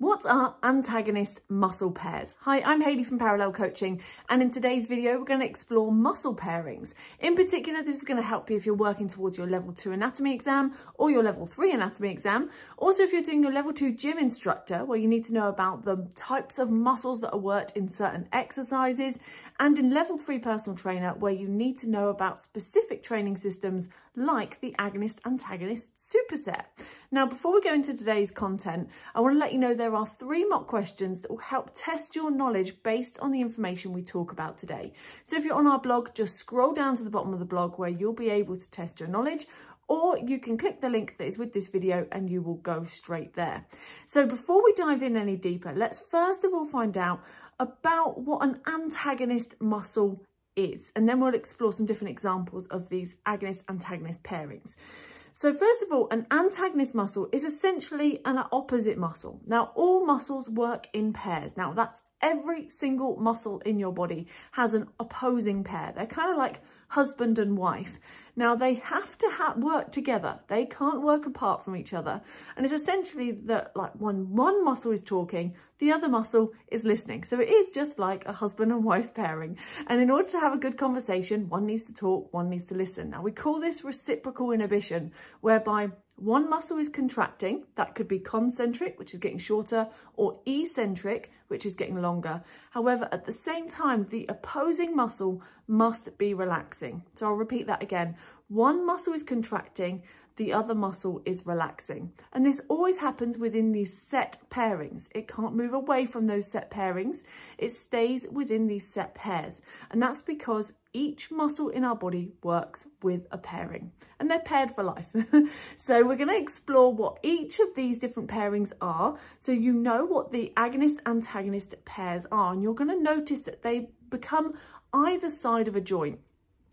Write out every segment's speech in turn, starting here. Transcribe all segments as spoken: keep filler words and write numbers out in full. What are antagonist muscle pairs? Hi, I'm Hayley from Parallel Coaching, and in today's video, we're going to explore muscle pairings. In particular, this is going to help you if you're working towards your level two anatomy exam or your level three anatomy exam. Also, if you're doing your level two gym instructor, where you need to know about the types of muscles that are worked in certain exercises, and in level three personal trainer, where you need to know about specific training systems like the agonist-antagonist superset. Now, before we go into today's content, I want to let you know there are three mock questions that will help test your knowledge based on the information we talk about today. So if you're on our blog, just scroll down to the bottom of the blog where you'll be able to test your knowledge, or you can click the link that is with this video and you will go straight there. So before we dive in any deeper, let's first of all find out about what an antagonist muscle is, and then we'll explore some different examples of these agonist-antagonist pairings. So first of all, an antagonist muscle is essentially an opposite muscle. Now, all muscles work in pairs. Now, that's every single muscle in your body has an opposing pair. They're kind of like husband and wife. Now, they have to ha work together. They can't work apart from each other. And it's essentially that, like, when one muscle is talking, the other muscle is listening. So it is just like a husband and wife pairing. And in order to have a good conversation, one needs to talk, one needs to listen. Now, we call this reciprocal inhibition, whereby one muscle is contracting. That could be concentric, which is getting shorter, or eccentric, which is getting longer. However, at the same time, the opposing muscle must be relaxing. So I'll repeat that again. One muscle is contracting, the other muscle is relaxing. And this always happens within these set pairings. It can't move away from those set pairings. It stays within these set pairs. And that's because each muscle in our body works with a pairing, and they're paired for life. So we're going to explore what each of these different pairings are, so you know what the agonist-antagonist pairs are, and you're going to notice that they become either side of a joint.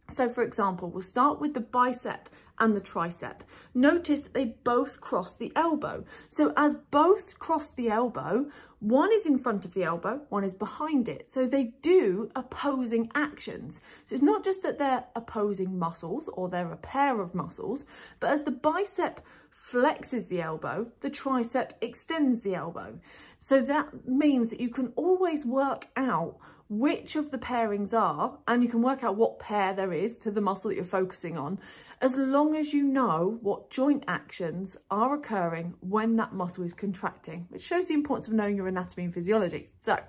So for example, we'll start with the bicep and the tricep. Notice that they both cross the elbow. So as both cross the elbow, one is in front of the elbow, one is behind it. So they do opposing actions. So it's not just that they're opposing muscles or they're a pair of muscles, but as the bicep flexes the elbow, the tricep extends the elbow. So that means that you can always work out which of the pairings are, and you can work out what pair there is to the muscle that you're focusing on, as long as you know what joint actions are occurring when that muscle is contracting, which shows the importance of knowing your anatomy and physiology. So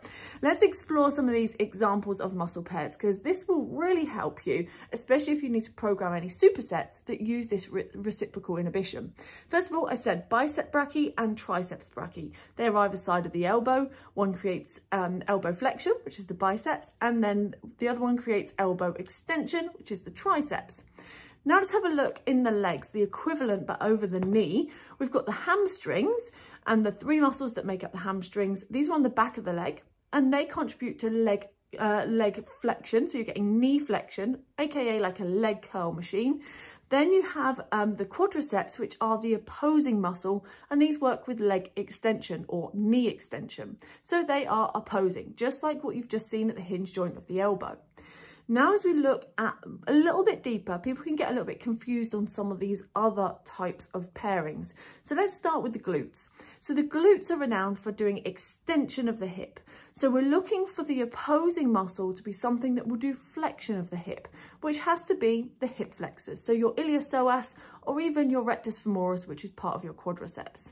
let's explore some of these examples of muscle pairs, because this will really help you, especially if you need to program any supersets that use this re reciprocal inhibition. First of all, I said biceps brachii and triceps brachii. They're either side of the elbow. One creates um, elbow flexion, which is the biceps, and then the other one creates elbow extension, which is the triceps. Now let's have a look in the legs, the equivalent but over the knee. We've got the hamstrings and the three muscles that make up the hamstrings. These are on the back of the leg, and they contribute to leg uh, leg flexion, so you're getting knee flexion, aka like a leg curl machine. Then you have um, the quadriceps, which are the opposing muscle, and these work with leg extension or knee extension. So they are opposing, just like what you've just seen at the hinge joint of the elbow. Now, as we look at a little bit deeper, people can get a little bit confused on some of these other types of pairings. So let's start with the glutes. So the glutes are renowned for doing extension of the hip. So we're looking for the opposing muscle to be something that will do flexion of the hip, which has to be the hip flexors. So your iliopsoas or even your rectus femoris, which is part of your quadriceps.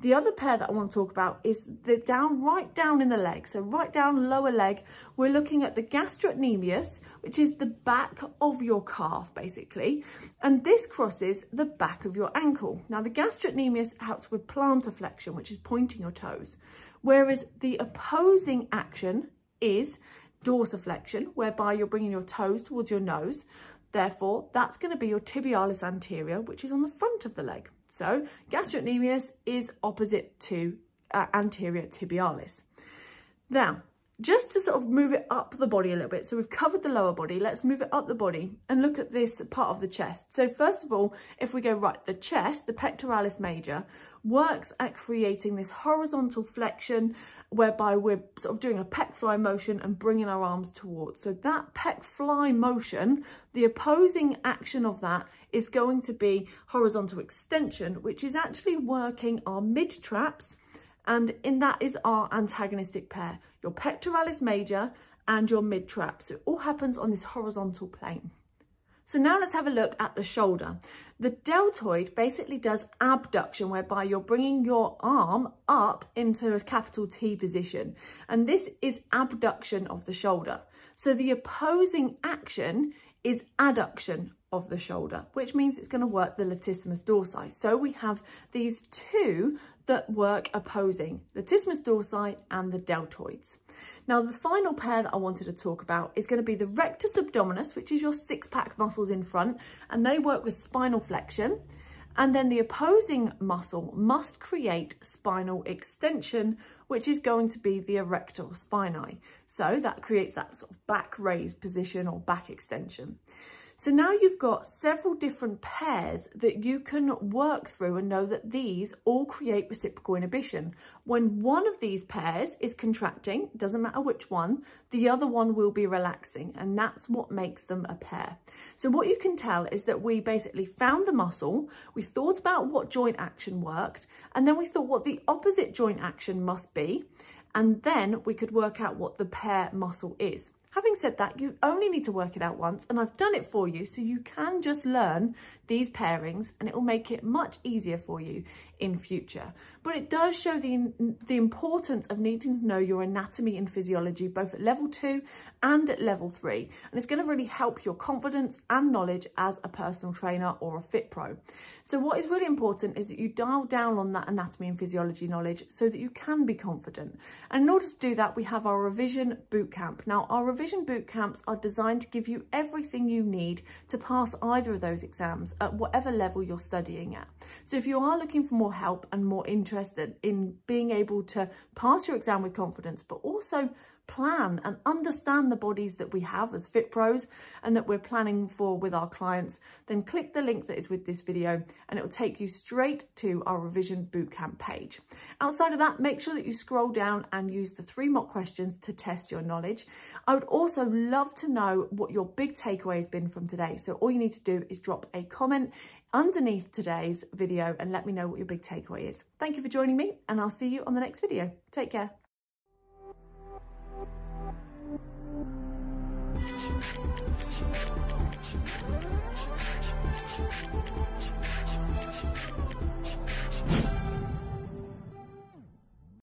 The other pair that I want to talk about is the down, right down in the leg. So right down lower leg, we're looking at the gastrocnemius, which is the back of your calf, basically. And this crosses the back of your ankle. Now, the gastrocnemius helps with plantar flexion, which is pointing your toes. Whereas the opposing action is dorsiflexion, whereby you're bringing your toes towards your nose. Therefore, that's going to be your tibialis anterior, which is on the front of the leg. So gastrocnemius is opposite to uh, anterior tibialis. Now, just to sort of move it up the body a little bit, so we've covered the lower body, let's move it up the body and look at this part of the chest. So first of all, if we go right, the chest, the pectoralis major, works at creating this horizontal flexion whereby we're sort of doing a pec fly motion and bringing our arms towards. So that pec fly motion, the opposing action of that is going to be horizontal extension, which is actually working our mid traps And in that is our antagonistic pair, your pectoralis major and your mid-trap. So it all happens on this horizontal plane. So now let's have a look at the shoulder. The deltoid basically does abduction, whereby you're bringing your arm up into a capital T position. And this is abduction of the shoulder. So the opposing action is adduction of the shoulder, which means it's going to work the latissimus dorsi. So we have these two that work opposing, latissimus dorsi and the deltoids. Now, the final pair that I wanted to talk about is going to be the rectus abdominis, which is your six-pack muscles in front, and they work with spinal flexion. And then the opposing muscle must create spinal extension, which is going to be the erector spinae. So that creates that sort of back raised position or back extension. So now you've got several different pairs that you can work through and know that these all create reciprocal inhibition. When one of these pairs is contracting, doesn't matter which one, the other one will be relaxing, and that's what makes them a pair. So what you can tell is that we basically found the muscle, we thought about what joint action worked, and then we thought what the opposite joint action must be, and then we could work out what the pair muscle is. Having said that, you only need to work it out once, and I've done it for you, so you can just learn these pairings and it will make it much easier for you in future. But it does show the, the importance of needing to know your anatomy and physiology, both at level two and at level three. And it's going to really help your confidence and knowledge as a personal trainer or a fit pro. So what is really important is that you dial down on that anatomy and physiology knowledge so that you can be confident. And in order to do that, we have our revision boot camp. Now, our revision Revision boot camps are designed to give you everything you need to pass either of those exams at whatever level you're studying at. So if you are looking for more help and more interested in being able to pass your exam with confidence, but also plan and understand the bodies that we have as fit pros and that we're planning for with our clients, then click the link that is with this video and it will take you straight to our revision bootcamp page. Outside of that, make sure that you scroll down and use the three mock questions to test your knowledge. I would also love to know what your big takeaway has been from today. So all you need to do is drop a comment underneath today's video and let me know what your big takeaway is. Thank you for joining me, and I'll see you on the next video. Take care.